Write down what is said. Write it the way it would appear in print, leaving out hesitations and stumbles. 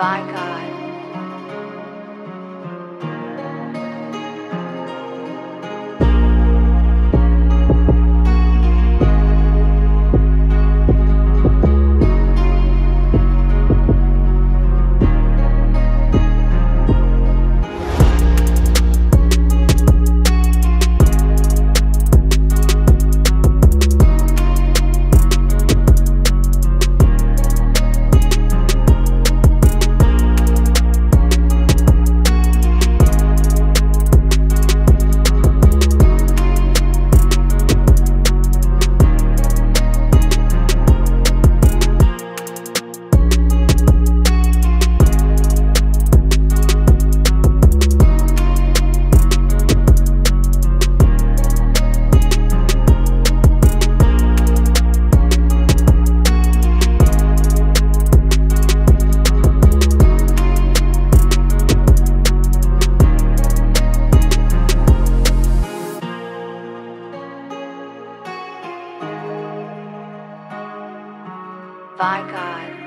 by God. By God.